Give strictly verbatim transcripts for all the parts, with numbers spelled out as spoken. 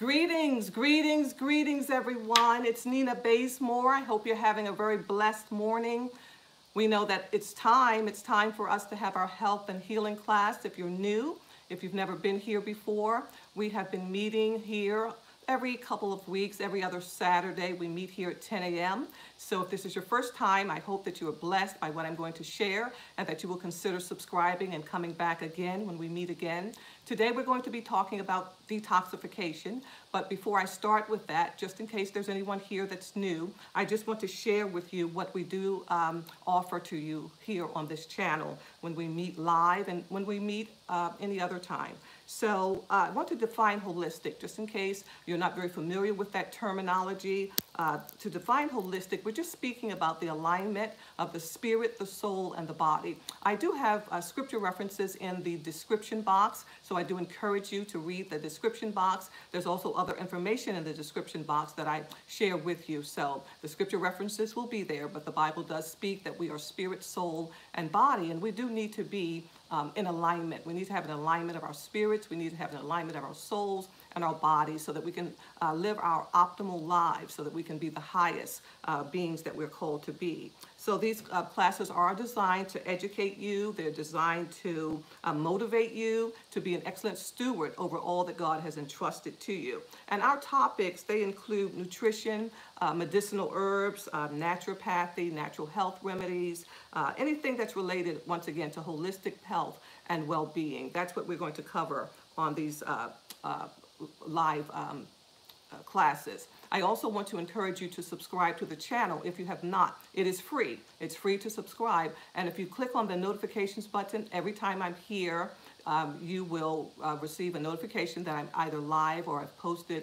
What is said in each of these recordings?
Greetings, greetings, greetings, everyone. It's Nina Bazemore. I hope you're having a very blessed morning. We know that it's time. It's time for us to have our health and healing class. If you're new, if you've never been here before, we have been meeting here every couple of weeks. Every other Saturday, we meet here at ten a m So if this is your first time, I hope that you are blessed by what I'm going to share and that you will consider subscribing and coming back again when we meet again. Today, we're going to be talking about detoxification. But before I start with that, just in case there's anyone here that's new, I just want to share with you what we do um, offer to you here on this channel when we meet live and when we meet uh, any other time. So uh, I want to define holistic, just in case you're not very familiar with that terminology. Uh, to define holistic, we're just speaking about the alignment of the spirit, the soul, and the body. I do have uh, scripture references in the description box, so I do encourage you to read the description box. There's also other information in the description box that I share with you, so the scripture references will be there, but the Bible does speak that we are spirit, soul, and body, and we do need to be um, in alignment. We need to have an alignment of our spirits, we need to have an alignment of our souls, and our bodies, so that we can uh, live our optimal lives, so that we can be the highest uh, beings that we're called to be. So these uh, classes are designed to educate you. They're designed to uh, motivate you to be an excellent steward over all that God has entrusted to you. And our topics, they include nutrition, uh, medicinal herbs, uh, naturopathy, natural health remedies, uh, anything that's related, once again, to holistic health and well-being. That's what we're going to cover on these uh, uh, live um, uh, classes. I also want to encourage you to subscribe to the channel if you have not. It is free. It's free to subscribe. And if you click on the notifications button, every time I'm here, um, you will uh, receive a notification that I'm either live or I've posted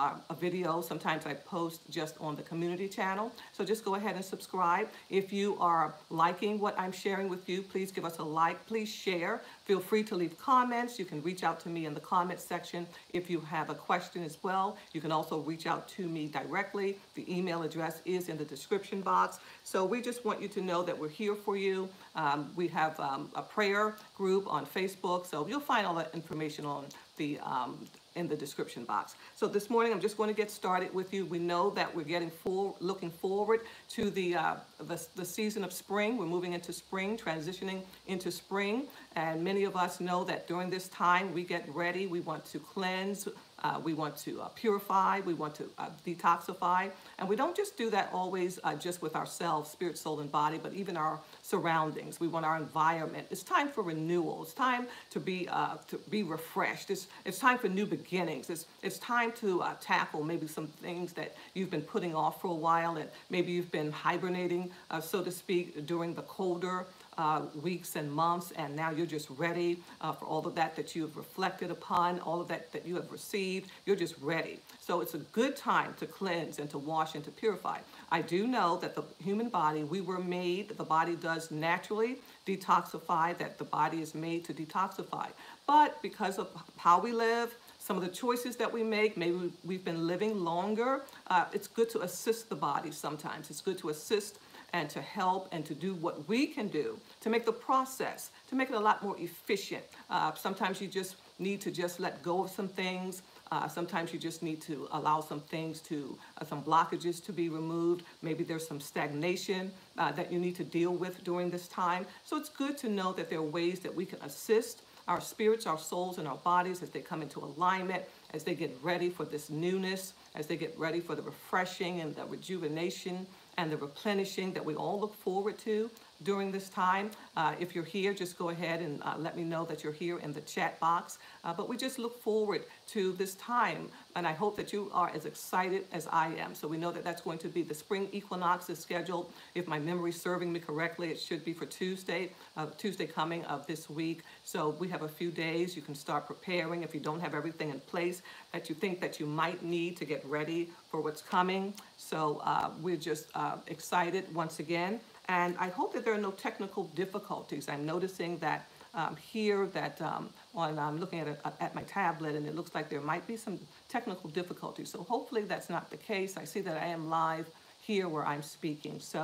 Uh, a video. Sometimes I post just on the community channel. So just go ahead and subscribe. If you are liking what I'm sharing with you, please give us a like. Please share. Feel free to leave comments. You can reach out to me in the comment section if you have a question as well. You can also reach out to me directly. The email address is in the description box. So we just want you to know that we're here for you. Um, we have um, a prayer group on Facebook. So you'll find all that information on the um, in the description box. So this morning, I'm just going to get started with you. We know that we're getting for, looking forward to the, uh, the, the season of spring. We're moving into spring, transitioning into spring. And many of us know that during this time, we get ready. We want to cleanse. Uh, we want to uh, purify, we want to uh, detoxify, and we don't just do that always uh, just with ourselves, spirit, soul, and body, but even our surroundings. We want our environment. It's time for renewal. It's time to be uh, to be refreshed. It's it's time for new beginnings. It's it's time to uh, tackle maybe some things that you've been putting off for a while, and maybe you've been hibernating, uh, so to speak, during the colder Uh, weeks and months, and now you're just ready uh, for all of that that you have reflected upon, all of that that you have received. You're just ready. So it's a good time to cleanse and to wash and to purify. I do know that the human body, we were made, the body does naturally detoxify, that the body is made to detoxify. But because of how we live, some of the choices that we make, maybe we've been living longer, uh, it's good to assist the body sometimes. It's good to assist and to help and to do what we can do to make the process, to make it a lot more efficient. Uh, sometimes you just need to just let go of some things. Uh, sometimes you just need to allow some things to, uh, some blockages to be removed. Maybe there's some stagnation uh, that you need to deal with during this time. So it's good to know that there are ways that we can assist our spirits, our souls, and our bodies as they come into alignment, as they get ready for this newness, as they get ready for the refreshing and the rejuvenation and the replenishing that we all look forward to during this time. Uh, if you're here, just go ahead and uh, let me know that you're here in the chat box. Uh, but we just look forward to this time, and I hope that you are as excited as I am. So we know that that's going to be the spring equinox is scheduled. If my memory is serving me correctly, it should be for Tuesday, uh, Tuesday coming of this week. So we have a few days. You can start preparing if you don't have everything in place that you think that you might need to get ready for what's coming. So uh, we're just uh, excited once again. And I hope that there are no technical difficulties. I'm noticing that um, here that um, on, I'm looking at, a, at my tablet, and it looks like there might be some technical difficulties. So hopefully that's not the case. I see that I am live here where I'm speaking. So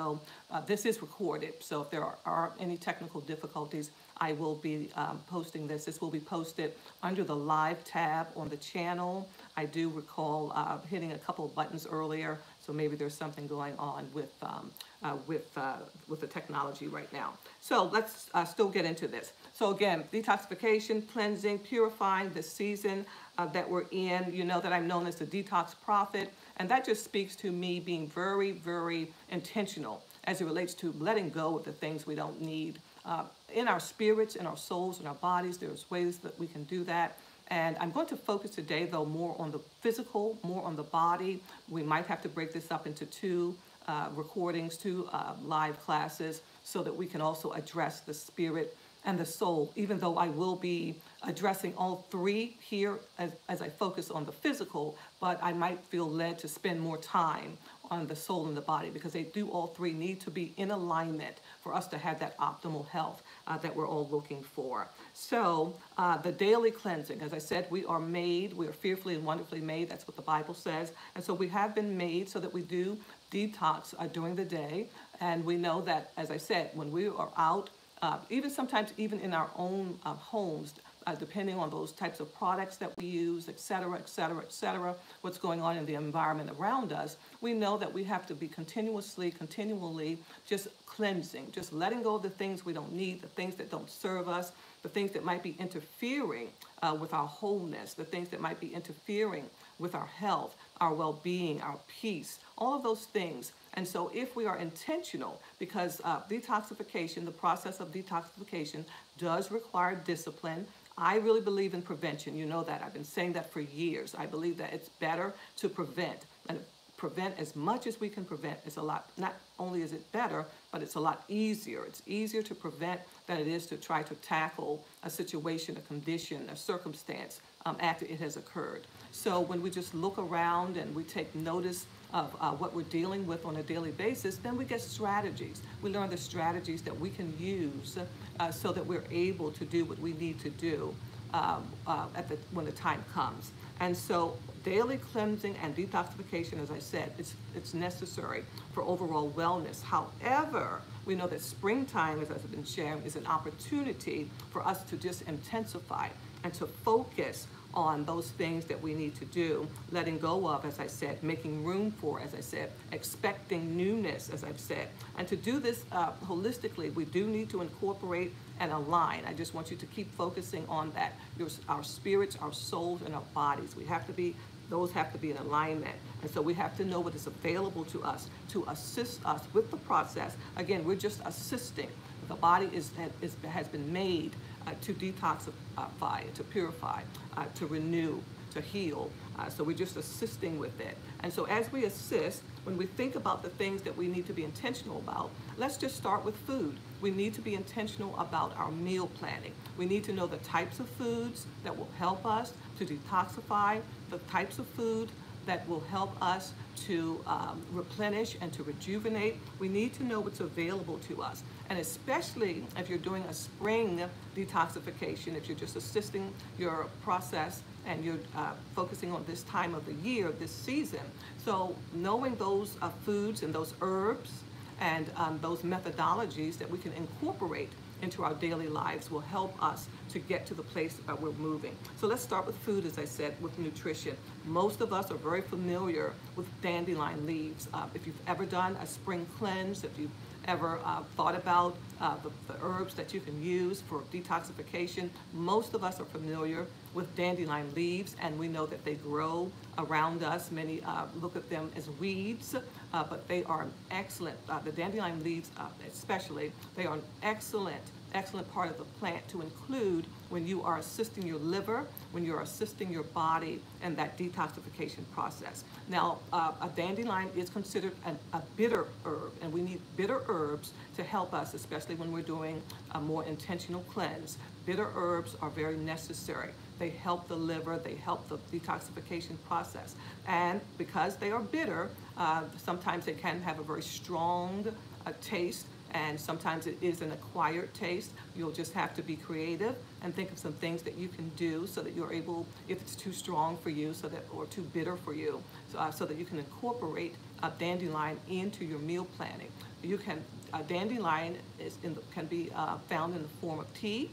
uh, this is recorded. So if there are, are any technical difficulties, I will be um, posting this. This will be posted under the live tab on the channel. I do recall uh, hitting a couple of buttons earlier, so maybe there's something going on with um, uh, with uh, with the technology right now. So let's uh, still get into this. So again, detoxification, cleansing, purifying, the season uh, that we're in. You know that I'm known as the Detox Prophet, and that just speaks to me being very, very intentional as it relates to letting go of the things we don't need. Uh, in our spirits, in our souls, in our bodies, there's ways that we can do that. And I'm going to focus today, though, more on the physical, more on the body. We might have to break this up into two uh, recordings, two uh, live classes, so that we can also address the spirit and the soul, even though I will be addressing all three here as, as I focus on the physical, but I might feel led to spend more time on the soul and the body, because they do all three need to be in alignment for us to have that optimal health uh, that we're all looking for. So uh, the daily cleansing, as I said, we are made, we are fearfully and wonderfully made. That's what the Bible says. And so we have been made so that we do detox uh, during the day. And we know that, as I said, when we are out, uh, even sometimes even in our own uh, homes, Uh, depending on those types of products that we use, et cetera, et cetera, et cetera, what's going on in the environment around us, we know that we have to be continuously, continually just cleansing, just letting go of the things we don't need, the things that don't serve us, the things that might be interfering uh, with our wholeness, the things that might be interfering with our health, our well-being, our peace, all of those things. And so if we are intentional, because uh, detoxification, the process of detoxification does require discipline. I really believe in prevention. You know that. I've been saying that for years. I believe that it's better to prevent, and prevent as much as we can prevent. It's a lot, not only is it better, but it's a lot easier. It's easier to prevent than it is to try to tackle a situation, a condition, a circumstance um, after it has occurred. So when we just look around and we take notice of uh, what we're dealing with on a daily basis, then we get strategies. We learn the strategies that we can use uh, so that we're able to do what we need to do um, uh, at the, when the time comes. And so daily cleansing and detoxification, as I said, it's, it's necessary for overall wellness. However, we know that springtime, as I've been sharing, is an opportunity for us to just intensify and to focus on those things that we need to do, letting go of, as I said, making room for, as I said, expecting newness, as I've said. And to do this uh, holistically, we do need to incorporate and align. I just want you to keep focusing on that. Your, our spirits, our souls, and our bodies. We have to be, those have to be in alignment. And so we have to know what is available to us to assist us with the process. Again, we're just assisting. The body is, is, has been made uh, to detoxify, to purify, uh, to renew, to heal. Uh, so we're just assisting with it. And so as we assist, when we think about the things that we need to be intentional about, let's just start with food. We need to be intentional about our meal planning. We need to know the types of foods that will help us to detoxify, the types of food that will help us to um, replenish and to rejuvenate. We need to know what's available to us. And especially if you're doing a spring detoxification, if you're just assisting your process and you're uh, focusing on this time of the year, this season. So knowing those uh, foods and those herbs and um, those methodologies that we can incorporate into our daily lives will help us to get to the place that we're moving. So let's start with food, as I said, with nutrition. Most of us are very familiar with dandelion leaves. Uh, if you've ever done a spring cleanse, if you've ever uh, thought about uh, the, the herbs that you can use for detoxification, most of us are familiar with dandelion leaves, and we know that they grow around us. Many uh, look at them as weeds, uh, but they are an excellent, uh, the dandelion leaves uh, especially, they are an excellent excellent part of the plant to include when you are assisting your liver, when you're assisting your body and that detoxification process. Now, uh, a dandelion is considered an, a bitter herb, and we need bitter herbs to help us, especially when we're doing a more intentional cleanse. Bitter herbs are very necessary. They help the liver, they help the detoxification process. And because they are bitter, uh, sometimes they can have a very strong uh, taste. And sometimes it is an acquired taste. You'll just have to be creative and think of some things that you can do so that you're able, if it's too strong for you, so that, or too bitter for you, so, uh, so that you can incorporate uh, dandelion into your meal planning. You can uh, dandelion is in the, can be uh, found in the form of tea.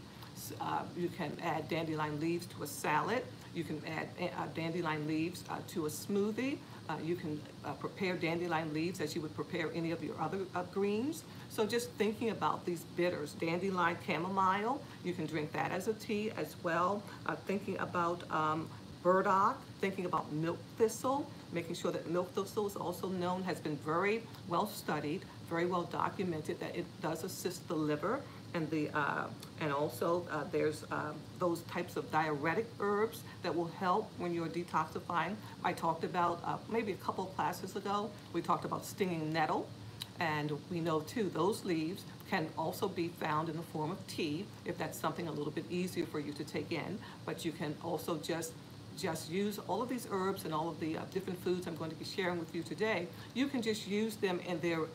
Uh, you can add dandelion leaves to a salad. You can add uh, dandelion leaves uh, to a smoothie. Uh, you can uh, prepare dandelion leaves as you would prepare any of your other uh, greens. So just thinking about these bitters, dandelion chamomile, you can drink that as a tea as well. Uh, thinking about um, burdock, thinking about milk thistle, making sure that milk thistle is also known, has been very well studied, very well documented, that it does assist the liver. And, the, uh, and also uh, there's uh, those types of diuretic herbs that will help when you're detoxifying. I talked about, uh, maybe a couple classes ago, we talked about stinging nettle. And we know too, those leaves can also be found in the form of tea, if that's something a little bit easier for you to take in. But you can also just just use all of these herbs and all of the uh, different foods I'm going to be sharing with you today. You can just use them in their uh,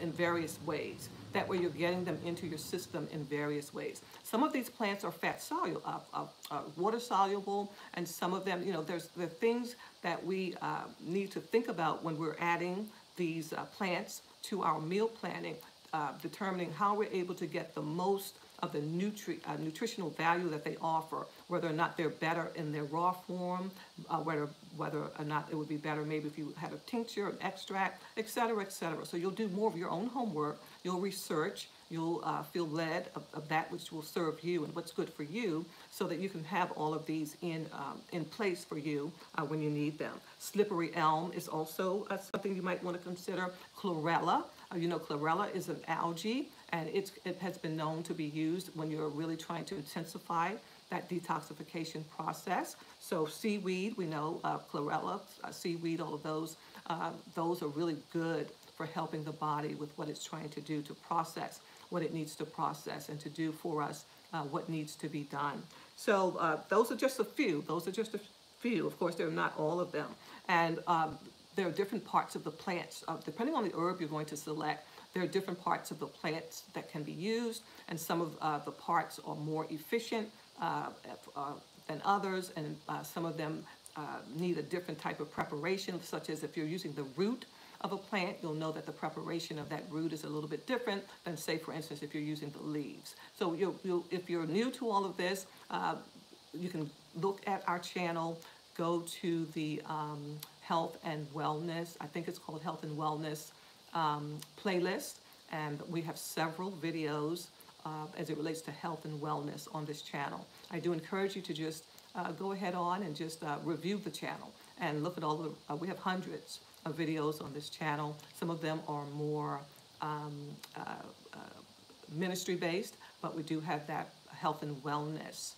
in various ways. That way you're getting them into your system in various ways. Some of these plants are fat soluble, uh, uh, uh, water soluble, and some of them, you know, there's the things that we uh, need to think about when we're adding these uh, plants to our meal planning, uh, determining how we're able to get the most of the nutri uh, nutritional value that they offer, whether or not they're better in their raw form, uh, whether whether or not it would be better maybe if you had a tincture, an extract, et cetera, et cetera. So you'll do more of your own homework, you'll research, you'll uh, feel led of, of that which will serve you and what's good for you, so that you can have all of these in, um, in place for you uh, when you need them. Slippery elm is also uh, something you might want to consider. Chlorella, uh, you know, chlorella is an algae, and it's, it has been known to be used when you're really trying to intensify that detoxification process. So seaweed, we know, uh, chlorella, uh, seaweed, all of those, uh, those are really good for helping the body with what it's trying to do to process what it needs to process and to do for us uh, what needs to be done. So uh, those are just a few. Those are just a few. Of course, they're not all of them. And um, there are different parts of the plants. Uh, depending on the herb you're going to select, there are different parts of the plants that can be used, and some of uh, the parts are more efficient uh, uh, than others, and uh, some of them uh, need a different type of preparation, such as if you're using the root of a plant, you'll know that the preparation of that root is a little bit different than, say, for instance, if you're using the leaves. So you'll, you'll, if you're new to all of this, uh, you can look at our channel, go to the um, Health and Wellness, I think it's called Health and Wellness, Um, playlist, and we have several videos uh, as it relates to health and wellness on this channel. I do encourage you to just uh, go ahead on and just uh, review the channel and look at all the, uh, we have hundreds of videos on this channel. Some of them are more um, uh, uh, ministry based, but we do have that health and wellness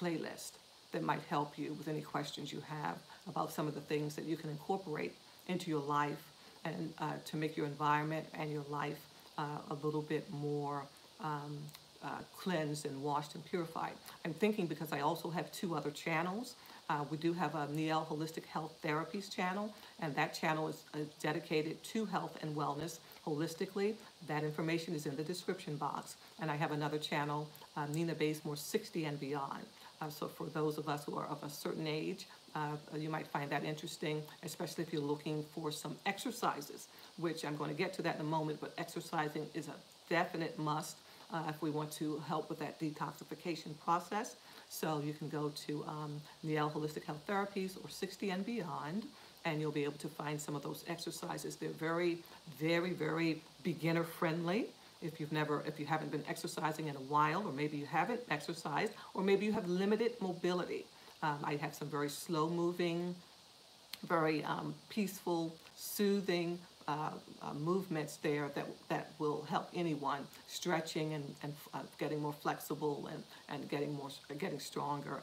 playlist that might help you with any questions you have about some of the things that you can incorporate into your life and uh, to make your environment and your life uh, a little bit more um, uh, cleansed and washed and purified. I'm thinking, because I also have two other channels. Uh, we do have a Neal Holistic Health Therapies channel, and that channel is uh, dedicated to health and wellness holistically. That information is in the description box. And I have another channel, uh, Nina Bazemore sixty and Beyond. Uh, so for those of us who are of a certain age, Uh, you might find that interesting, especially if you're looking for some exercises, which I'm going to get to that in a moment, but exercising is a definite must uh, if we want to help with that detoxification process. So you can go to um, Neal Holistic Health Therapies or sixty and Beyond, and you'll be able to find some of those exercises. They're very, very, very beginner friendly. If you've never, if you haven't been exercising in a while, or maybe you haven't exercised, or maybe you have limited mobility. Um, I have some very slow-moving, very um, peaceful, soothing uh, uh, movements there that, that will help anyone stretching and, and uh, getting more flexible and, and getting, more, uh, getting stronger.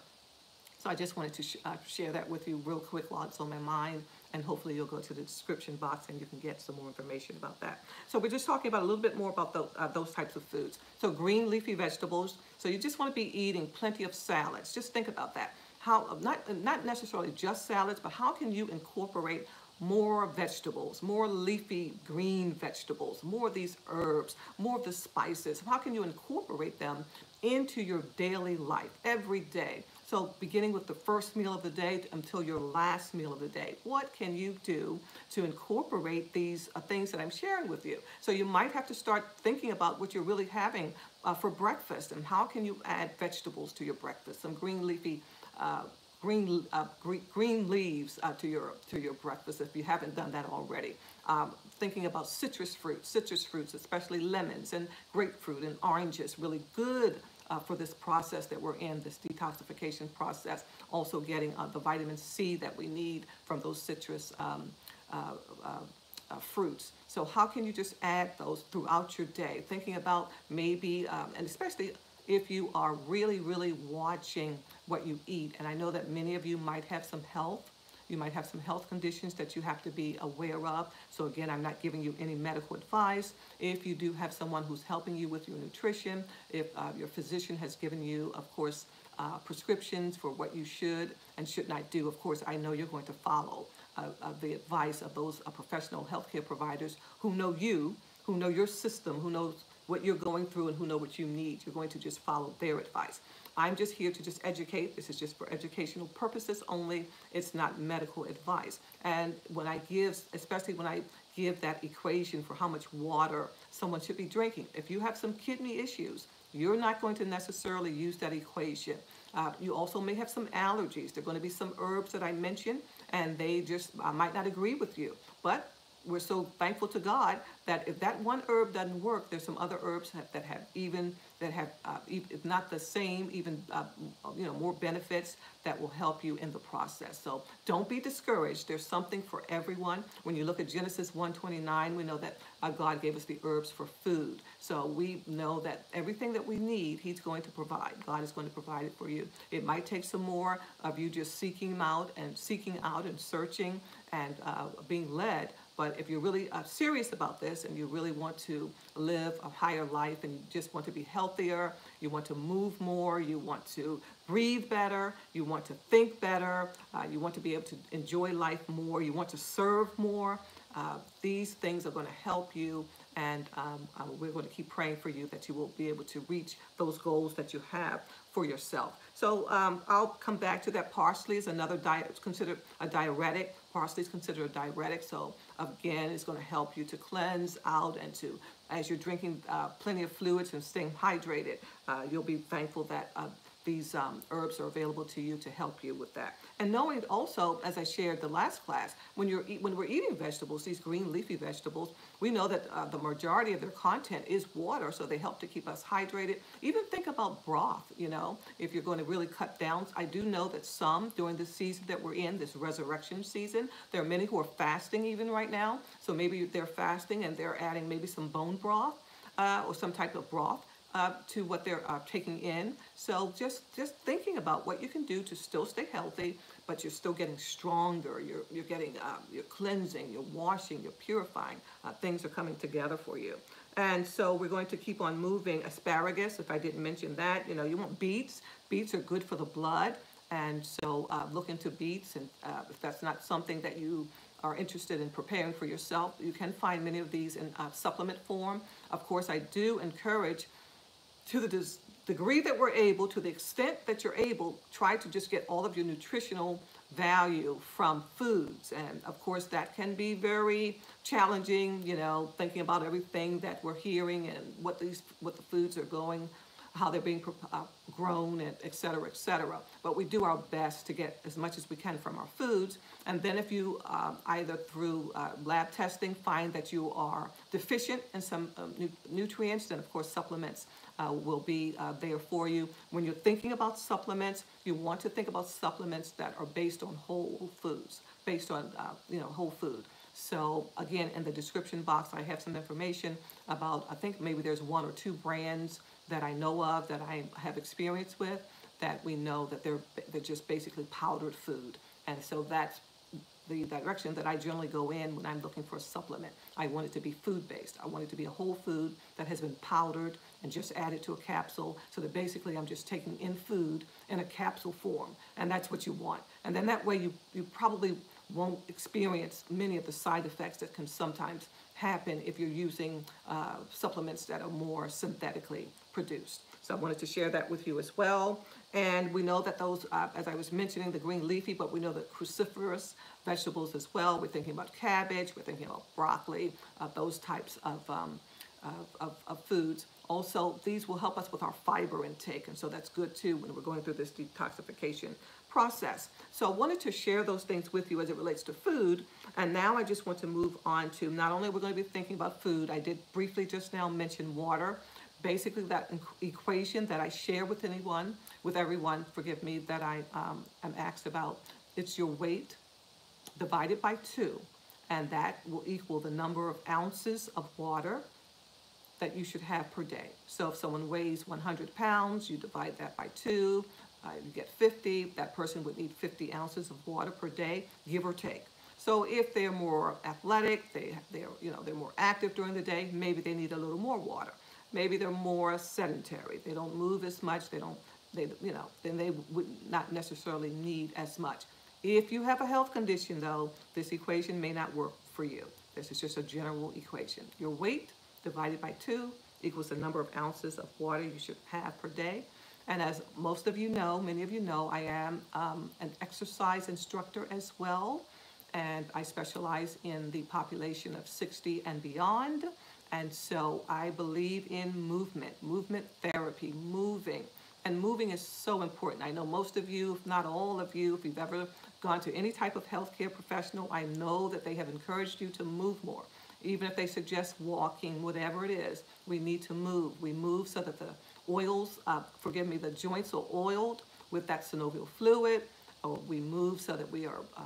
So I just wanted to sh uh, share that with you real quick while it's on my mind, and hopefully you'll go to the description box and you can get some more information about that. So we're just talking about a little bit more about the, uh, those types of foods. So green leafy vegetables. So you just want to be eating plenty of salads. Just think about that. How, not, not necessarily just salads, but how can you incorporate more vegetables, more leafy green vegetables, more of these herbs, more of the spices. How can you incorporate them into your daily life every day? So beginning with the first meal of the day until your last meal of the day, what can you do to incorporate these uh, things that I'm sharing with you? So you might have to start thinking about what you're really having uh, for breakfast, and how can you add vegetables to your breakfast, some green leafy uh, green, uh, green green leaves uh, to your to your breakfast if you haven't done that already. Um, thinking about citrus fruits, citrus fruits, especially lemons and grapefruit and oranges, really good Uh, for this process that we're in, this detoxification process, also getting uh, the vitamin C that we need from those citrus um, uh, uh, uh, fruits. So how can you just add those throughout your day? Thinking about maybe, um, and especially if you are really, really watching what you eat. And I know that many of you might have some health You might have some health conditions that you have to be aware of. So again, I'm not giving you any medical advice. If you do have someone who's helping you with your nutrition, if uh, your physician has given you, of course, uh, prescriptions for what you should and should not do, of course, I know you're going to follow uh, uh, the advice of those uh, professional healthcare providers who know you, who know your system, who knows what you're going through, and who know what you need. You're going to just follow their advice. I'm just here to just educate. This is just for educational purposes only. It's not medical advice. And when I give, especially when I give that equation for how much water someone should be drinking, if you have some kidney issues, you're not going to necessarily use that equation. Uh, you also may have some allergies. There are going to be some herbs that I mentioned, and they just uh, might not agree with you. But we're so thankful to God that if that one herb doesn't work, there's some other herbs that, that have even, that have, uh, if not the same, even, uh, you know, more benefits that will help you in the process. So don't be discouraged. There's something for everyone. When you look at Genesis one twenty-nine, we know that uh, God gave us the herbs for food. So we know that everything that we need, He's going to provide. God is going to provide it for you. It might take some more of you just seeking Him out and seeking out and searching and uh, being led. But if you're really uh, serious about this and you really want to live a higher life, and you just want to be healthier, you want to move more, you want to breathe better, you want to think better, uh, you want to be able to enjoy life more, you want to serve more, uh, these things are going to help you. And um, uh, we're going to keep praying for you that you will be able to reach those goals that you have for yourself. So um, I'll come back to that. Parsley is another diet. It's considered a diuretic. Parsley is considered a diuretic. So again, it's going to help you to cleanse out, and to, as you're drinking uh, plenty of fluids and staying hydrated, uh, you'll be thankful that uh, these um, herbs are available to you to help you with that. And knowing also, as I shared the last class, when you're eat, when we're eating vegetables, these green leafy vegetables, we know that uh, the majority of their content is water, so they help to keep us hydrated. Even think about broth, you know, if you're going to really cut down. I do know that some, during this season that we're in, this resurrection season, there are many who are fasting even right now. So maybe they're fasting and they're adding maybe some bone broth uh, or some type of broth Uh, to what they're uh, taking in. So just just thinking about what you can do to still stay healthy, but you're still getting stronger. You're you're getting um, you're cleansing, you're washing, you're purifying. Uh, things are coming together for you. And so we're going to keep on moving. Asparagus, if I didn't mention that, you know, you want beets. Beets are good for the blood, and so uh, look into beets. And uh, if that's not something that you are interested in preparing for yourself, you can find many of these in uh, supplement form. Of course, I do encourage, to the degree that we're able, to the extent that you're able, try to just get all of your nutritional value from foods. And of course, that can be very challenging, you know, thinking about everything that we're hearing and what these, what the foods are going, how they're being uh, grown, and et cetera, et cetera. But we do our best to get as much as we can from our foods. And then if you uh, either through uh, lab testing find that you are deficient in some uh, nu nutrients, then of course supplements Uh, will be uh, there for you. When you're thinking about supplements, you want to think about supplements that are based on whole foods, based on, uh, you know, whole food. So again, in the description box, I have some information about, I think maybe there's one or two brands that I know of that I have experience with, that we know that they're, they're just basically powdered food. And so that's the direction that I generally go in when I'm looking for a supplement. I want it to be food-based. I want it to be a whole food that has been powdered and just added to a capsule, so that basically I'm just taking in food in a capsule form, and that's what you want. And then that way you, you probably won't experience many of the side effects that can sometimes happen if you're using uh, supplements that are more synthetically produced. So I wanted to share that with you as well. And we know that those, uh, as I was mentioning, the green leafy, but we know the cruciferous vegetables as well. We're thinking about cabbage, we're thinking about broccoli, uh, those types of, um, of, of, of foods. Also, these will help us with our fiber intake, and so that's good too when we're going through this detoxification process. So I wanted to share those things with you as it relates to food, and now I just want to move on to, not only we're going to be thinking about food, I did briefly just now mention water. Basically, that equation that I share with anyone, with everyone, forgive me, that I um, am asked about, it's your weight divided by two, and that will equal the number of ounces of water that you should have per day. So if someone weighs one hundred pounds, you divide that by two, uh, you get fifty, that person would need fifty ounces of water per day, give or take. So if they're more athletic, they, they're, you know, they're more active during the day, maybe they need a little more water. Maybe they're more sedentary, they don't move as much, they don't, they, you know, then they would not necessarily need as much. If you have a health condition though, this equation may not work for you. This is just a general equation. Your weight divided by two equals the number of ounces of water you should have per day. And as most of you know, many of you know, I am um, an exercise instructor as well. And I specialize in the population of sixty and beyond. And so I believe in movement, movement therapy, moving. And moving is so important. I know most of you, if not all of you, if you've ever gone to any type of healthcare professional, I know that they have encouraged you to move more. Even if they suggest walking, whatever it is, we need to move. We move so that the oils, uh, forgive me, the joints are oiled with that synovial fluid. Or we move so that we are uh,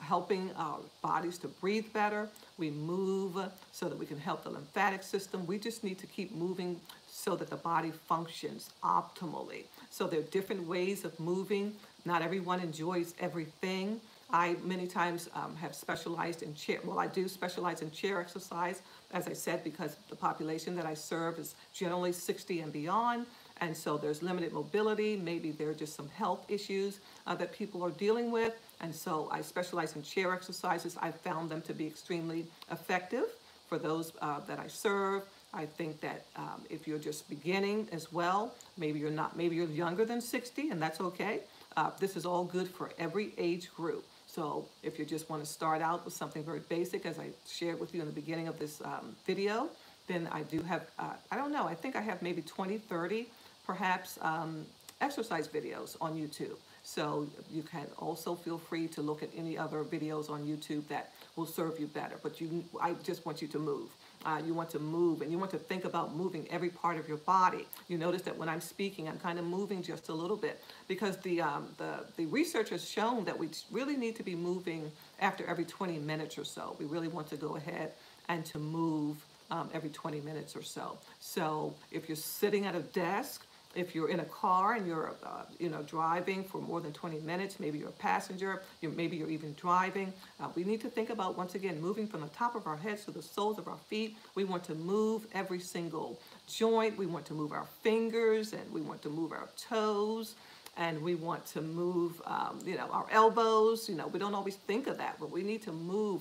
helping our bodies to breathe better. We move so that we can help the lymphatic system. We just need to keep moving so that the body functions optimally. So there are different ways of moving. Not everyone enjoys everything. I many times um, have specialized in chair, well I do specialize in chair exercise, as I said, because the population that I serve is generally sixty and beyond, and so there's limited mobility, maybe there are just some health issues uh, that people are dealing with, and so I specialize in chair exercises. I've found them to be extremely effective for those uh, that I serve. I think that um, if you're just beginning as well, maybe you're not, maybe you're younger than sixty, and that's okay. Uh, this is all good for every age group. So if you just want to start out with something very basic, as I shared with you in the beginning of this um, video, then I do have, uh, I don't know, I think I have maybe twenty, thirty, perhaps, um, exercise videos on YouTube. So you can also feel free to look at any other videos on YouTube that will serve you better. But you, I just want you to move. Uh, you want to move, and you want to think about moving every part of your body. You notice that when I'm speaking, I'm kind of moving just a little bit, because the, um, the, the research has shown that we really need to be moving after every twenty minutes or so. We really want to go ahead and to move um, every twenty minutes or so. So if you're sitting at a desk, if you're in a car and you're uh, you know, driving for more than twenty minutes, maybe you're a passenger, you're, maybe you're even driving, uh, we need to think about, once again, moving from the top of our heads to the soles of our feet. We want to move every single joint. We want to move our fingers, and we want to move our toes, and we want to move um, you know, our elbows. You know, we don't always think of that, but we need to move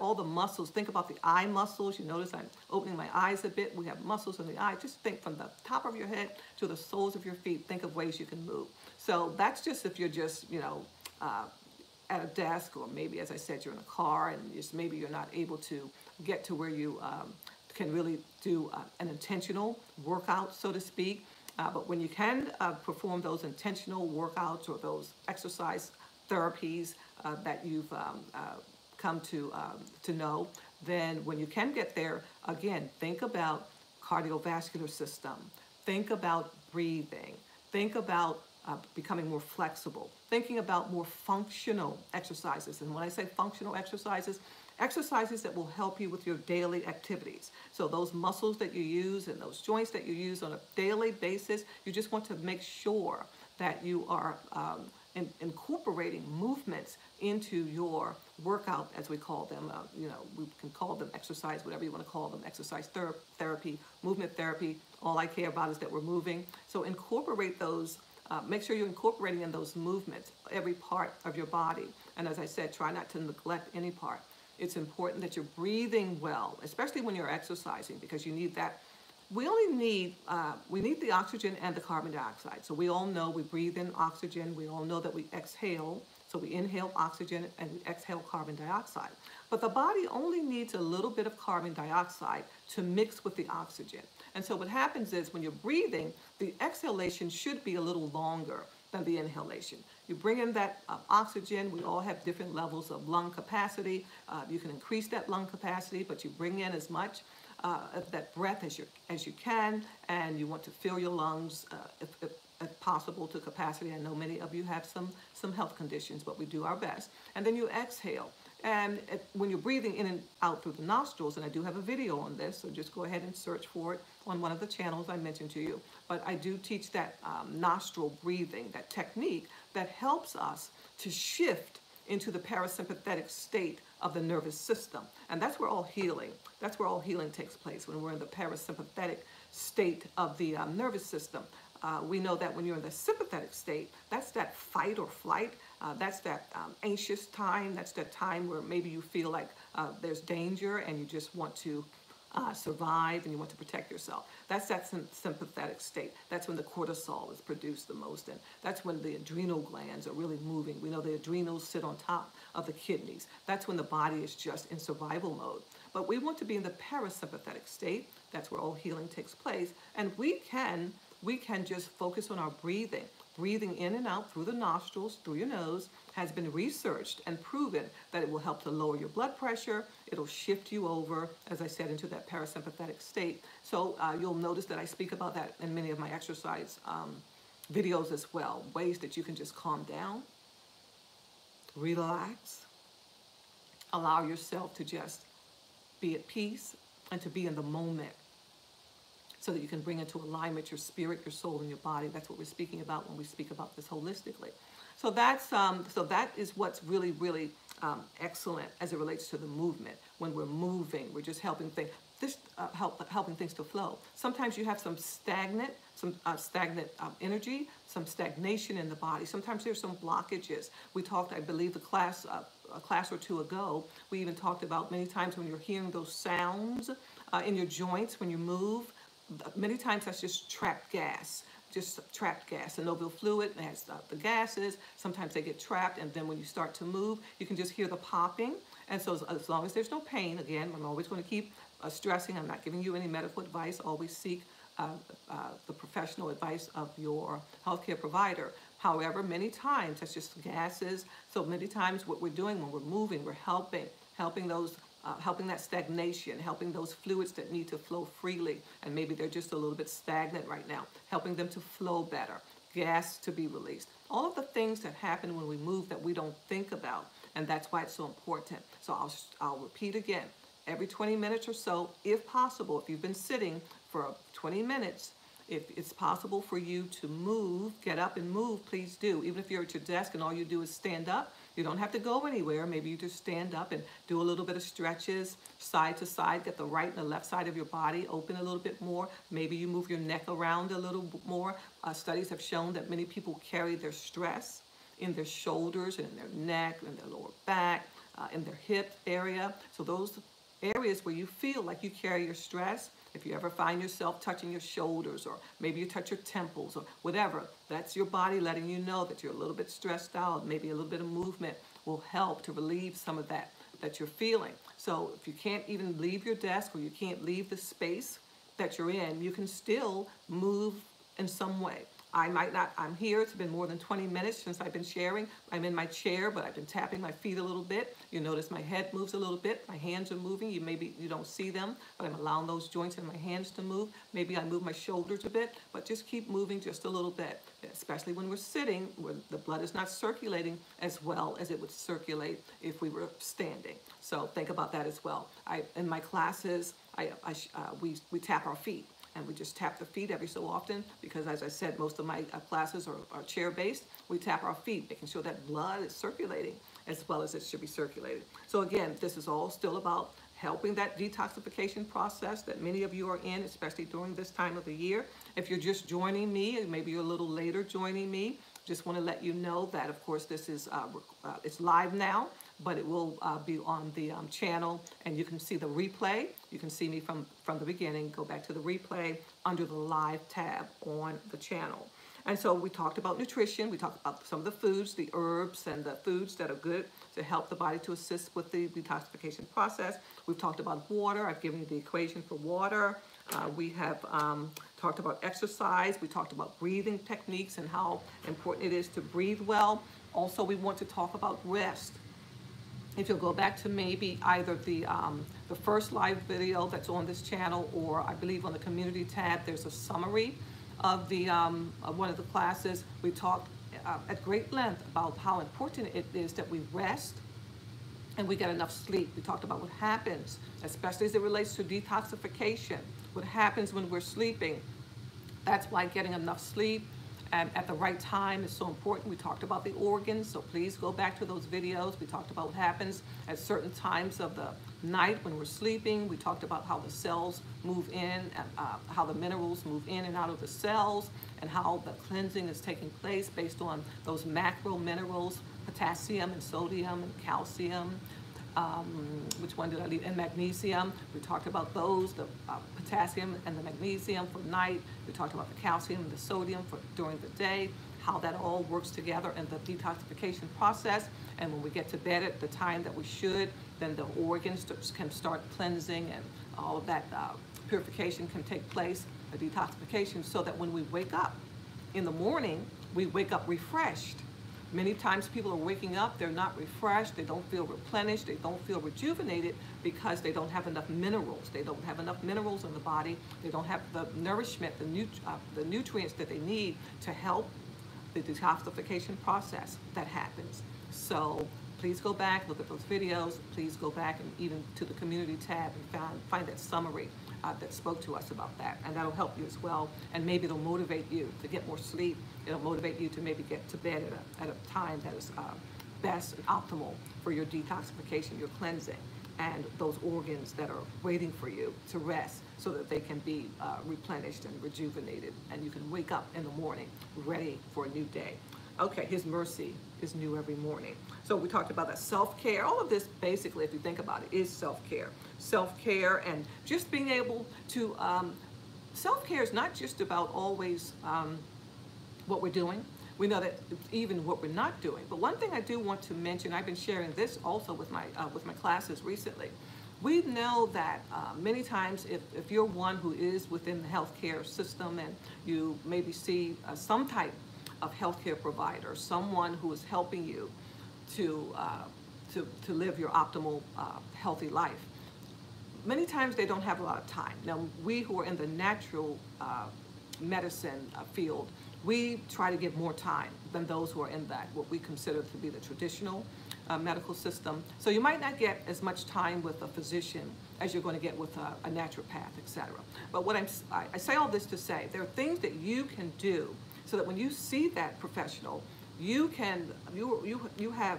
all the muscles. Think about the eye muscles. You notice I'm opening my eyes a bit. We have muscles in the eye. Just think from the top of your head to the soles of your feet. Think of ways you can move. So that's just if you're just, you know, uh, at a desk, or maybe, as I said, you're in a car and just maybe you're not able to get to where you um, can really do uh, an intentional workout, so to speak. Uh, but when you can uh, perform those intentional workouts or those exercise therapies uh, that you've um, uh, come to um, to know, then when you can get there, again, think about cardiovascular system, think about breathing, think about uh, becoming more flexible, thinking about more functional exercises. And when I say functional exercises, exercises that will help you with your daily activities. So those muscles that you use and those joints that you use on a daily basis, you just want to make sure that you are um, in incorporating movements into your workout, as we call them. Uh, you know, we can call them exercise, whatever you want to call them, exercise ther therapy, movement therapy. All I care about is that we're moving. So incorporate those Uh, make sure you're incorporating in those movements every part of your body. And as I said, try not to neglect any part. It's important that you're breathing well, especially when you're exercising, because you need that. We only need, uh, we need the oxygen and the carbon dioxide. So we all know we breathe in oxygen. We all know that we exhale. So we inhale oxygen and we exhale carbon dioxide. But the body only needs a little bit of carbon dioxide to mix with the oxygen. And so what happens is when you're breathing, the exhalation should be a little longer than the inhalation. You bring in that uh, oxygen. We all have different levels of lung capacity. Uh, you can increase that lung capacity, but you bring in as much uh, of that breath as you, as you can, and you want to fill your lungs uh, if, if, if possible to capacity. I know many of you have some, some health conditions, but we do our best. And then you exhale. And if, when you're breathing in and out through the nostrils, and I do have a video on this, so just go ahead and search for it on one of the channels I mentioned to you. But I do teach that um, nostril breathing, that technique that helps us to shift into the parasympathetic state of the nervous system. And that's where all healing, that's where all healing takes place, when we're in the parasympathetic state of the um, nervous system. Uh, we know that when you're in the sympathetic state, that's that fight or flight, uh, that's that um, anxious time, that's that time where maybe you feel like uh, there's danger and you just want to uh, survive and you want to protect yourself. That's that sympathetic state. That's when the cortisol is produced the most, and that's when the adrenal glands are really moving. We know the adrenals sit on top of the kidneys. That's when the body is just in survival mode. But we want to be in the parasympathetic state. That's where all healing takes place, and we can We can just focus on our breathing. Breathing in and out through the nostrils, through your nose, has been researched and proven that it will help to lower your blood pressure. It'll shift you over, as I said, into that parasympathetic state. So uh, you'll notice that I speak about that in many of my exercise um, videos as well, ways that you can just calm down, relax, allow yourself to just be at peace and to be in the moment, so that you can bring into alignment your spirit, your soul, and your body. That's what we're speaking about when we speak about this holistically. So that's um, so that is what's really, really um, excellent as it relates to the movement. When we're moving, we're just helping things. This uh, help helping things to flow. Sometimes you have some stagnant, some uh, stagnant um, energy, some stagnation in the body. Sometimes there's some blockages. We talked, I believe, the class uh, a class or two ago. We even talked about many times when you're hearing those sounds uh, in your joints when you move. Many times that's just trapped gas, just trapped gas. Synovial fluid has the gases. Sometimes they get trapped, and then when you start to move, you can just hear the popping. And so as long as there's no pain, again, I'm always going to keep uh, stressing, I'm not giving you any medical advice. Always seek uh, uh, the professional advice of your healthcare provider. However, many times that's just gases. So many times what we're doing when we're moving, we're helping, helping those Uh, helping that stagnation, helping those fluids that need to flow freely, and maybe they're just a little bit stagnant right now, helping them to flow better, gas to be released. All of the things that happen when we move that we don't think about, and that's why it's so important. So I'll, I'll repeat again, every twenty minutes or so, if possible, if you've been sitting for twenty minutes, if it's possible for you to move, get up and move, please do. Even if you're at your desk and all you do is stand up, you don't have to go anywhere. Maybe you just stand up and do a little bit of stretches, side to side, get the right and the left side of your body open a little bit more. Maybe you move your neck around a little more. Uh, studies have shown that many people carry their stress in their shoulders and in their neck and their lower back, uh, in their hip area. So those areas where you feel like you carry your stress, if you ever find yourself touching your shoulders, or maybe you touch your temples or whatever, that's your body letting you know that you're a little bit stressed out. Maybe a little bit of movement will help to relieve some of that that you're feeling. So if you can't even leave your desk, or you can't leave the space that you're in, you can still move in some way. I might not, I'm here, it's been more than twenty minutes since I've been sharing. I'm in my chair, but I've been tapping my feet a little bit. You notice my head moves a little bit, my hands are moving. You maybe, you don't see them, but I'm allowing those joints in my hands to move. Maybe I move my shoulders a bit, but just keep moving just a little bit, especially when we're sitting, where the blood is not circulating as well as it would circulate if we were standing. So think about that as well. I, in my classes, I, I, uh, we, we tap our feet. And we just tap the feet every so often because, as I said, most of my uh, classes are, are chair-based. We tap our feet, making sure that blood is circulating as well as it should be circulating. So, again, this is all still about helping that detoxification process that many of you are in, especially during this time of the year. If you're just joining me, and maybe you're a little later joining me, just want to let you know that, of course, this is uh, uh, it's live now, but it will uh, be on the um, channel, and you can see the replay. You can see me from, from the beginning, go back to the replay under the live tab on the channel. And so we talked about nutrition. We talked about some of the foods, the herbs, and the foods that are good to help the body to assist with the detoxification process. We've talked about water. I've given you the equation for water. Uh, we have um, talked about exercise. We talked about breathing techniques and how important it is to breathe well. Also, we want to talk about rest. If you'll go back to maybe either the, um, the first live video that's on this channel, or I believe on the community tab, there's a summary of, the, um, of one of the classes. We talked uh, at great length about how important it is that we rest and we get enough sleep. We talked about what happens, especially as it relates to detoxification. What happens when we're sleeping? That's why getting enough sleep and at the right time is so important. We talked about the organs, so please go back to those videos. We talked about what happens at certain times of the night when we're sleeping. We talked about how the cells move in, uh, how the minerals move in and out of the cells, and how the cleansing is taking place based on those macro minerals, potassium and sodium and calcium. Um, which one did I leave? And magnesium. We talked about those, the uh, potassium and the magnesium for night. We talked about the calcium and the sodium for during the day, how that all works together in the detoxification process. And when we get to bed at the time that we should, then the organs can start cleansing and all of that uh, purification can take place, the detoxification, so that when we wake up in the morning, we wake up refreshed. Many times people are waking up, they're not refreshed, they don't feel replenished, they don't feel rejuvenated because they don't have enough minerals. They don't have enough minerals in the body. They don't have the nourishment, the, nut uh, the nutrients that they need to help the detoxification process that happens. So please go back, look at those videos. Please go back and even to the community tab and find, find that summary uh, that spoke to us about that. And that'll help you as well. And maybe it'll motivate you to get more sleep. It'll motivate you to maybe get to bed at a, at a time that is uh, best and optimal for your detoxification, your cleansing, and those organs that are waiting for you to rest so that they can be uh, replenished and rejuvenated. And you can wake up in the morning ready for a new day. Okay, His mercy is new every morning. So we talked about that self-care. All of this basically, if you think about it, is self-care. Self-care and just being able to, um, self-care is not just about always um, what we're doing. We know that even what we're not doing. But one thing I do want to mention, I've been sharing this also with my, uh, with my classes recently. We know that uh, many times if, if you're one who is within the healthcare system and you maybe see uh, some type of healthcare provider, someone who is helping you to uh, to, to live your optimal uh, healthy life. Many times they don't have a lot of time. Now we who are in the natural uh, medicine uh, field, we try to give more time than those who are in that, what we consider to be the traditional uh, medical system. So you might not get as much time with a physician as you're going to get with a, a naturopath, et cetera. But what I'm, I, I say all this to say, there are things that you can do so that when you see that professional, you can, you, you, you have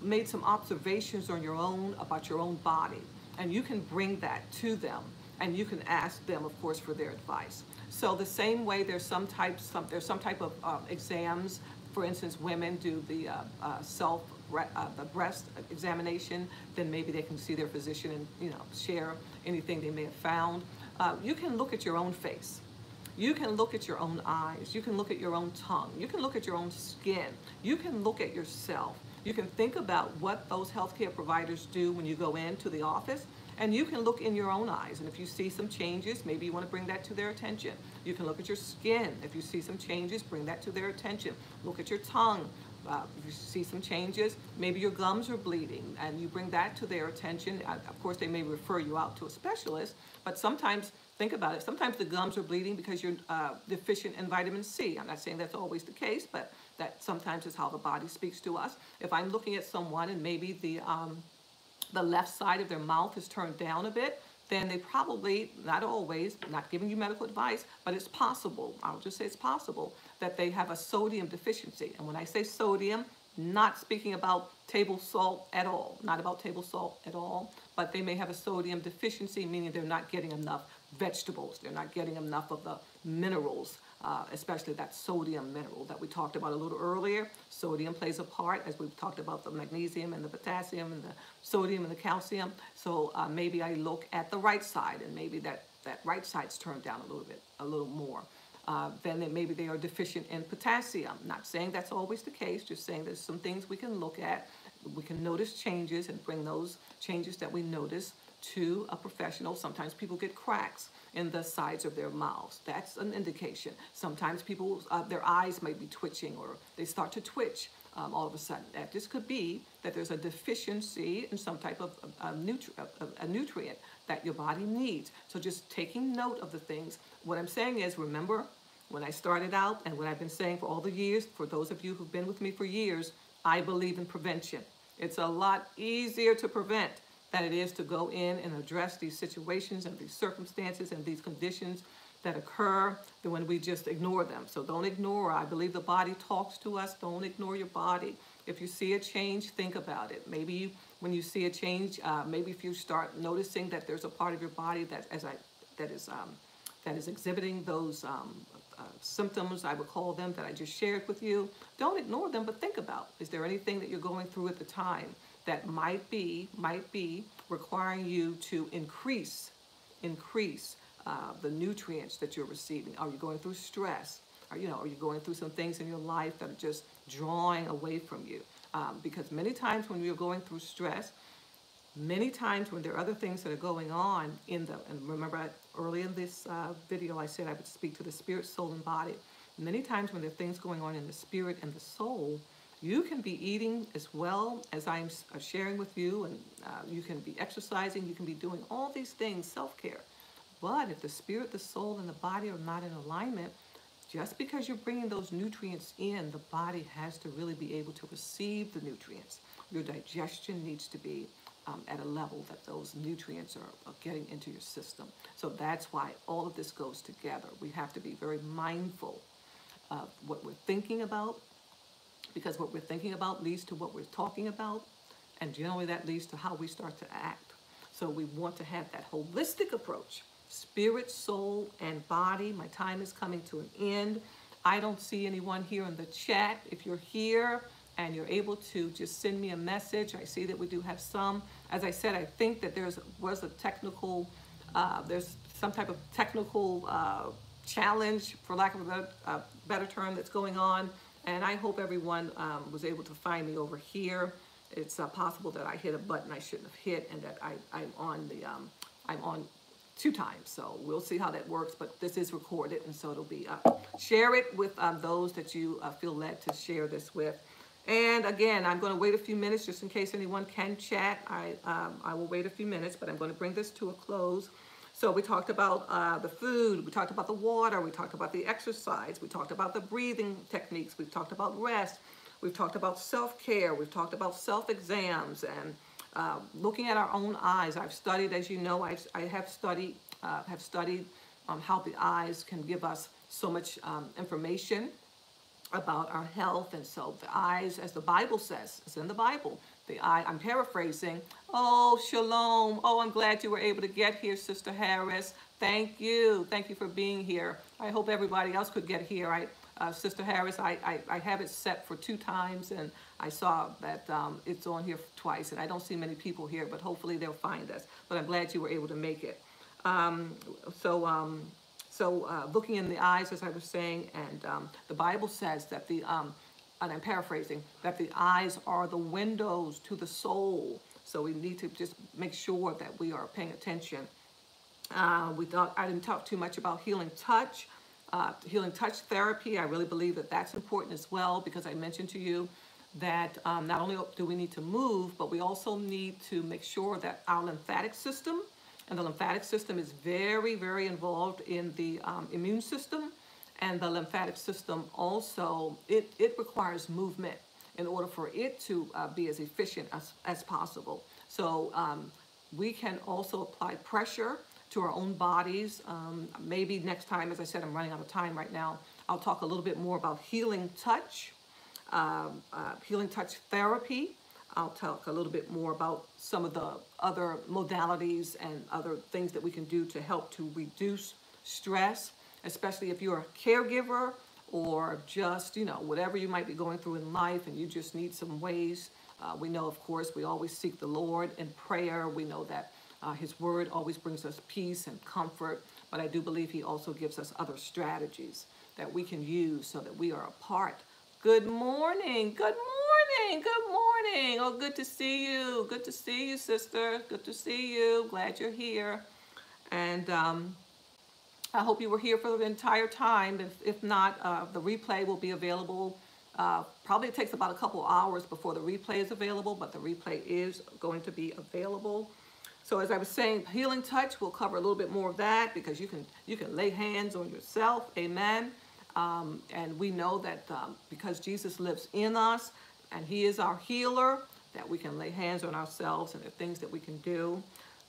made some observations on your own about your own body, and you can bring that to them, and you can ask them, of course, for their advice. So the same way there's some types, some, there's some type of uh, exams. For instance, women do the uh, uh, self, uh, the breast examination, then maybe they can see their physician and, you know, share anything they may have found. Uh, you can look at your own face. You can look at your own eyes. You can look at your own tongue. You can look at your own skin. You can look at yourself. You can think about what those healthcare providers do when you go into the office, and you can look in your own eyes. And if you see some changes, maybe you want to bring that to their attention. You can look at your skin. If you see some changes, bring that to their attention. Look at your tongue. Uh, if you see some changes, maybe your gums are bleeding, and you bring that to their attention. Uh, of course, they may refer you out to a specialist, but sometimes, think about it, sometimes the gums are bleeding because you're uh, deficient in vitamin C. I'm not saying that's always the case, but that sometimes is how the body speaks to us. If I'm looking at someone and maybe the, um, the left side of their mouth is turned down a bit, then they probably, not always, not giving you medical advice, but it's possible, I'll just say it's possible, that they have a sodium deficiency. And when I say sodium, Not speaking about table salt at all, not about table salt at all, but they may have a sodium deficiency, meaning they're not getting enough vegetables, they're not getting enough of the minerals, uh, especially that sodium mineral that we talked about a little earlier. Sodium plays a part, as we've talked about the magnesium and the potassium and the sodium and the calcium. So uh, maybe I look at the right side, and maybe that, that right side's turned down a little bit, a little more. Uh, then they, maybe they are deficient in potassium. Not saying that's always the case, just saying there's some things we can look at. We can notice changes and bring those changes that we notice to a professional. Sometimes people get cracks in the sides of their mouths. That's an indication. Sometimes people, uh, their eyes might be twitching, or they start to twitch um, all of a sudden. That just could be that there's a deficiency in some type of a, a, nutri a, a nutrient that your body needs. So just taking note of the things. What I'm saying is, remember, when I started out, and what I've been saying for all the years, for those of you who've been with me for years, I believe in prevention. It's a lot easier to prevent than it is to go in and address these situations and these circumstances and these conditions that occur than when we just ignore them. So don't ignore. I believe the body talks to us. Don't ignore your body. If you see a change, think about it. Maybe you, when you see a change, uh, maybe if you start noticing that there's a part of your body that, as I, that is, um, that is exhibiting those um, Uh, symptoms, I would call them, that I just shared with you. Don't ignore them, but think about, is there anything that you're going through at the time that might be, might be requiring you to increase, increase uh, the nutrients that you're receiving? Are you going through stress? Are you know, are you going through some things in your life that are just drawing away from you? Um, because many times when you're going through stress, many times when there are other things that are going on in them, and remember I, early in this uh, video I said I would speak to the spirit, soul, and body. Many times when there are things going on in the spirit and the soul, you can be eating as well as I'm sharing with you, and uh, you can be exercising, you can be doing all these things, self-care. But if the spirit, the soul, and the body are not in alignment, just because you're bringing those nutrients in, the body has to really be able to receive the nutrients. Your digestion needs to be Um, at a level that those nutrients are, are getting into your system. So that's why all of this goes together. We have to be very mindful of what we're thinking about, because what we're thinking about leads to what we're talking about, and generally that leads to how we start to act. So we want to have that holistic approach, spirit, soul, and body. My time is coming to an end. I don't see anyone here in the chat. If you're here and you're able to just send me a message, I see that we do have some. As I said, I think that there's was a technical, uh, there's some type of technical uh, challenge, for lack of a better, uh, better term, that's going on. And I hope everyone um, was able to find me over here. It's uh, possible that I hit a button I shouldn't have hit, and that I, I'm on the, um, I'm on two times. So we'll see how that works, but this is recorded, and so it'll be up. Share it with um, those that you uh, feel led to share this with. And again, I'm going to wait a few minutes just in case anyone can chat. I, um, I will wait a few minutes, but I'm going to bring this to a close. So we talked about uh, the food, we talked about the water, we talked about the exercise, we talked about the breathing techniques, we've talked about rest, we've talked about self-care, we've talked about self-exams, and uh, looking at our own eyes. I've studied, as you know, I've, I have studied, uh, have studied um, how the eyes can give us so much um, information about our health. And so the eyes, as the Bible says, it's in the Bible, the eye, I'm paraphrasing, oh, shalom, oh, I'm glad you were able to get here, Sister Harris, thank you, thank you for being here. I hope everybody else could get here. I, uh, Sister Harris, I, I, I have it set for two times, and I saw that um, it's on here twice, and I don't see many people here, but hopefully they'll find us, but I'm glad you were able to make it. Um, so, um, So uh, looking in the eyes, as I was saying, and um, the Bible says that the, um, and I'm paraphrasing, that the eyes are the windows to the soul. So we need to just make sure that we are paying attention. Uh, we thought, I didn't talk too much about healing touch, uh, healing touch therapy. I really believe that that's important as well, because I mentioned to you that um, not only do we need to move, but we also need to make sure that our lymphatic system, and the lymphatic system is very, very involved in the um, immune system. And the lymphatic system also, it, it requires movement in order for it to uh, be as efficient as, as possible. So um, we can also apply pressure to our own bodies. Um, maybe next time, as I said, I'm running out of time right now, I'll talk a little bit more about healing touch. um, uh, healing touch therapy. I'll talk a little bit more about some of the other modalities and other things that we can do to help to reduce stress, especially if you're a caregiver or just, you know, whatever you might be going through in life and you just need some ways. Uh, we know, of course, we always seek the Lord in prayer. We know that uh, his word always brings us peace and comfort, but I do believe he also gives us other strategies that we can use so that we are a part. Good morning. Good morning. Good morning. Oh, good to see you. Good to see you, sister. Good to see you. Glad you're here. And um, I hope you were here for the entire time. If, if not, uh, the replay will be available. Uh, probably takes about a couple hours before the replay is available, but the replay is going to be available. So as I was saying, healing touch, we'll cover a little bit more of that because you can you can lay hands on yourself. Amen. Um, and we know that um, because Jesus lives in us and he is our healer, that we can lay hands on ourselves and the things that we can do.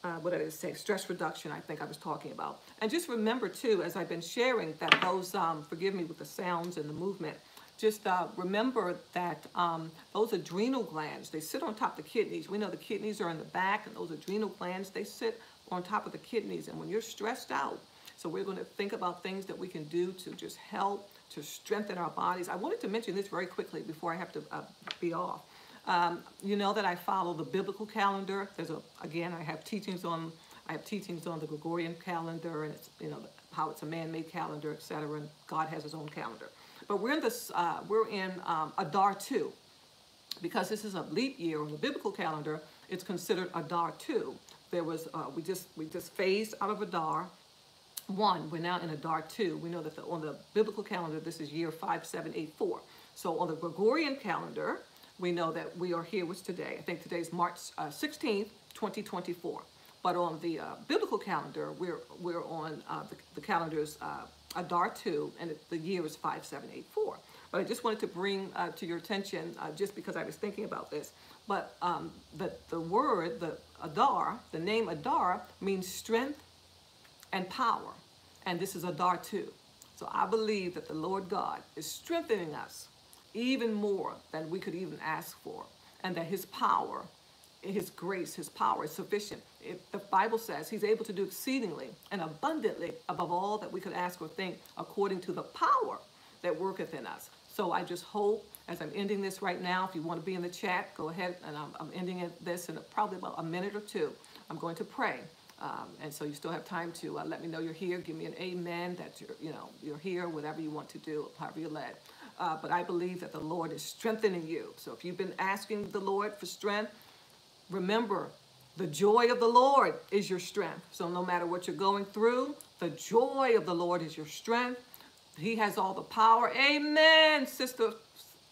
Uh, what did I say? Stress reduction, I think I was talking about. And just remember, too, as I've been sharing, that those, um, forgive me with the sounds and the movement, just uh, remember that um, those adrenal glands, they sit on top of the kidneys. We know the kidneys are in the back, and those adrenal glands, they sit on top of the kidneys. And when you're stressed out, so we're going to think about things that we can do to just help to strengthen our bodies. I wanted to mention this very quickly before I have to uh, be off. Um, you know that I follow the biblical calendar. There's a, again, I have teachings on, I have teachings on the Gregorian calendar, and it's, you know, how it's a man-made calendar, et cetera, and God has his own calendar. But we're in this, uh, we're in um, Adar two, because this is a leap year on the biblical calendar. It's considered Adar two. There was uh, we just we just phased out of Adar one. We're now in Adar two. We know that the, on the biblical calendar this is year five seven eight four. So on the Gregorian calendar we know that we are here. What's today? I think today's March uh, sixteenth, twenty twenty four. But on the uh, biblical calendar we're we're on uh, the, the calendars. Uh, Adar two, and the year is five seven eight four. But I just wanted to bring uh, to your attention, uh, just because I was thinking about this, but um, the, the word, the Adar, the name Adar means strength and power. And this is Adar two. So I believe that the Lord God is strengthening us even more than we could even ask for, and that his power, his grace, his power is sufficient. It, the Bible says he's able to do exceedingly and abundantly above all that we could ask or think, according to the power that worketh in us. So I just hope, as I'm ending this right now, if you want to be in the chat, go ahead, and I'm, I'm ending this in a, probably about a minute or two. I'm going to pray. Um, and so you still have time to uh, let me know you're here. Give me an amen that you're, you know, you're here, whatever you want to do, however you're led. Uh, but I believe that the Lord is strengthening you. So if you've been asking the Lord for strength, remember, the joy of the Lord is your strength. So no matter what you're going through, the joy of the Lord is your strength. He has all the power. Amen, Sister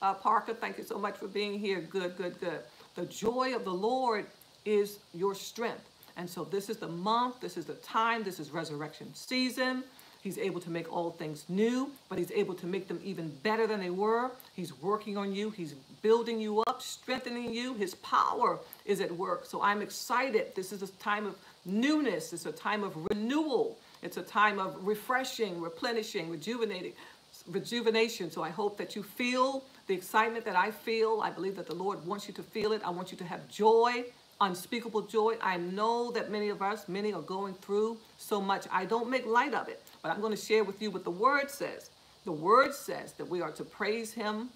uh, Parker. Thank you so much for being here. Good, good, good. The joy of the Lord is your strength. And so this is the month. This is the time. This is resurrection season. He's able to make all things new, but he's able to make them even better than they were. He's working on you. He's building you up, strengthening you. His power is at work. So I'm excited. This is a time of newness. It's a time of renewal. It's a time of refreshing, replenishing, rejuvenating, rejuvenation. So I hope that you feel the excitement that I feel. I believe that the Lord wants you to feel it. I want you to have joy. Unspeakable joy. I know that many of us, many are going through so much. I don't make light of it, but I'm going to share with you what the word says. The word says that we are to praise him.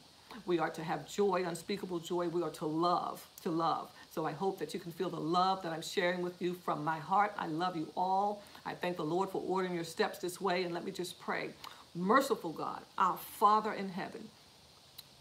We are to have joy, unspeakable joy. We are to love, to love. So I hope that you can feel the love that I'm sharing with you from my heart. I love you all. I thank the Lord for ordering your steps this way. And let me just pray. Merciful God, our Father in heaven,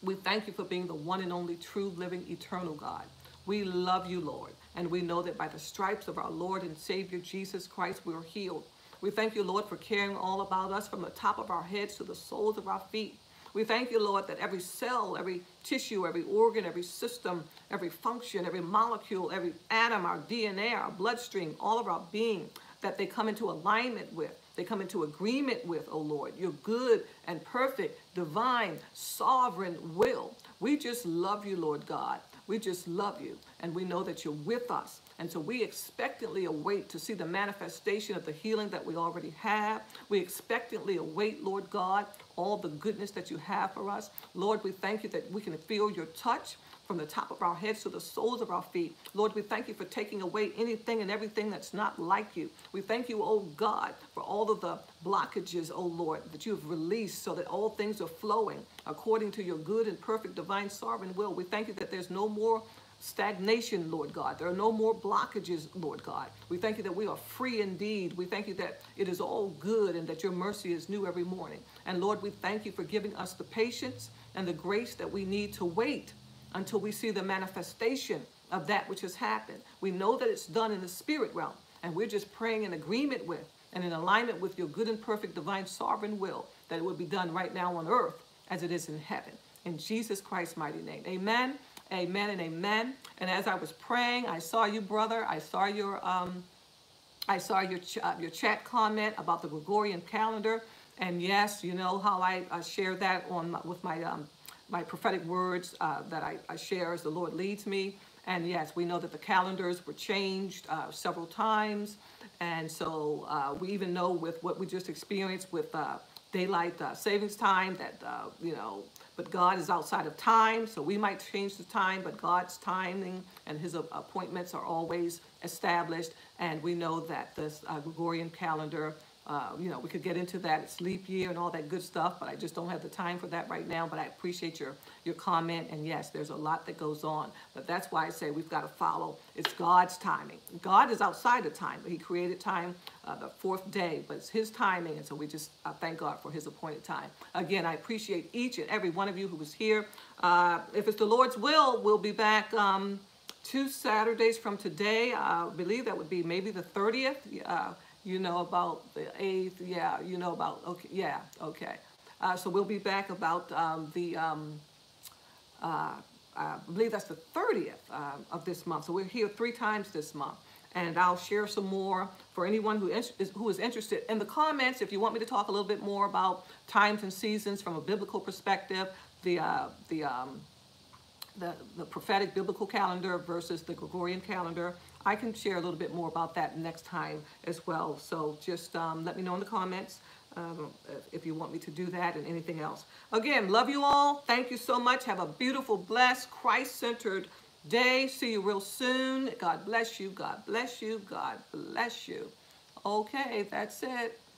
we thank you for being the one and only true, living, eternal God. We love you, Lord, and we know that by the stripes of our Lord and Savior Jesus Christ, we are healed. We thank you, Lord, for caring all about us from the top of our heads to the soles of our feet. We thank you, Lord, that every cell, every tissue, every organ, every system, every function, every molecule, every atom, our D N A, our bloodstream, all of our being, that they come into alignment with, they come into agreement with, oh Lord, your good and perfect, divine, sovereign will. We just love you, Lord God. We just love you, and we know that you're with us. And so we expectantly await to see the manifestation of the healing that we already have. We expectantly await, Lord God, all the goodness that you have for us. Lord, we thank you that we can feel your touch from the top of our heads to the soles of our feet. Lord, we thank you for taking away anything and everything that's not like you. We thank you, oh God, for all of the blockages, oh Lord, that you have released so that all things are flowing according to your good and perfect divine sovereign will. We thank you that there's no more stagnation, Lord God. There are no more blockages, Lord God. We thank you that we are free indeed. We thank you that it is all good and that your mercy is new every morning. And Lord, we thank you for giving us the patience and the grace that we need to wait until we see the manifestation of that which has happened. We know that it's done in the spirit realm, and we're just praying in agreement with and in alignment with your good and perfect divine sovereign will, that it will be done right now on earth as it is in heaven. In Jesus Christ's mighty name, amen, amen, and amen. And as I was praying, I saw you, brother. I saw your, um, I saw your, ch uh, your chat comment about the Gregorian calendar. And yes, you know how I uh, share that on my, with my um, my prophetic words uh, that I, I share as the Lord leads me. And yes, we know that the calendars were changed uh, several times. And so uh, we even know with what we just experienced with uh, daylight uh, savings time that, uh, you know, but God is outside of time. So we might change the time, but God's timing and his appointments are always established. And we know that this uh, Gregorian calendar, Uh, you know, we could get into that. It's leap year and all that good stuff, but I just don't have the time for that right now. But I appreciate your, your comment. And yes, there's a lot that goes on, but that's why I say we've got to follow. It's God's timing. God is outside of time, but he created time uh, the fourth day, but it's his timing. And so we just uh, thank God for his appointed time. Again, I appreciate each and every one of you who was here. Uh, if it's the Lord's will, we'll be back um, two Saturdays from today. I believe that would be maybe the thirtieth. Uh, You know about the eighth, yeah, you know about, okay, yeah, okay. Uh, so we'll be back about um, the, um, uh, I believe that's the thirtieth uh, of this month. So we're here three times this month. And I'll share some more for anyone who is, who is interested. In the comments, if you want me to talk a little bit more about times and seasons from a biblical perspective, the, uh, the, um, the, the prophetic biblical calendar versus the Gregorian calendar, I can share a little bit more about that next time as well. So just um, let me know in the comments um, if you want me to do that and anything else. Again, love you all. Thank you so much. Have a beautiful, blessed, Christ-centered day. See you real soon. God bless you. God bless you. God bless you. Okay, that's it.